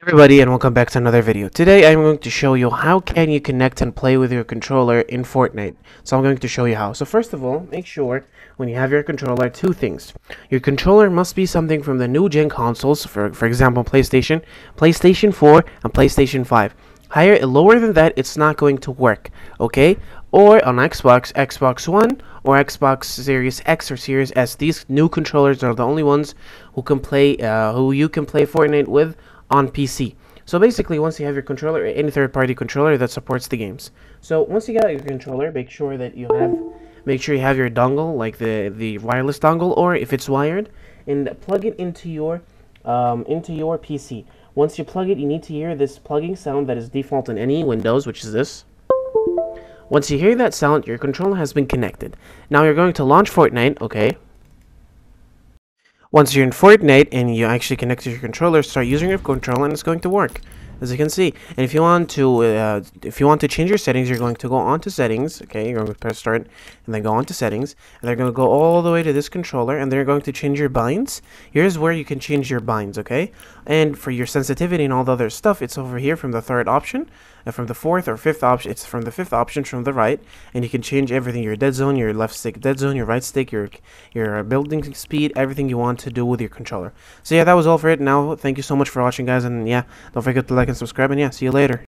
Everybody, and welcome back to another video. Today I'm going to show you how can you connect and play with your controller in Fortnite. So I'm going to show you how. So first of all, make sure when you have your controller, two things. Your controller must be something from the new gen consoles, for example PlayStation, PlayStation 4 and PlayStation 5. Higher and lower than that, it's not going to work, okay? Or on Xbox, Xbox One or Xbox Series X or Series S. These new controllers are the only ones who can play who you can play Fortnite with on PC. So basically, once you have your controller or any third-party controller that supports the games, so once you got your controller, make sure you have your dongle, like the wireless dongle, or if it's wired, and plug it into your PC. Once you plug it, you need to hear this plugging sound that is default in any Windows, which is this. Once you hear that sound, your controller has been connected. Now you're going to launch Fortnite, okay? Once you're in Fortnite and you actually connect to your controller, start using your controller and it's going to work, as you can see. And if you want to change your settings, you're going to go on to settings, okay? You're going to press start and then go on to settings, and they're going to go all the way to this controller, and they're going to change your binds. Here's where you can change your binds, okay? And for your sensitivity and all the other stuff, it's over here from the third option, and from the fourth or fifth option, it's from the fifth option from the right, and you can change everything: your dead zone, your left stick dead zone, your right stick, your building speed, everything you want to do with your controller. So yeah, that was all for it. Now, thank you so much for watching, guys, and yeah, don't forget to like and subscribe, and yeah, see you later.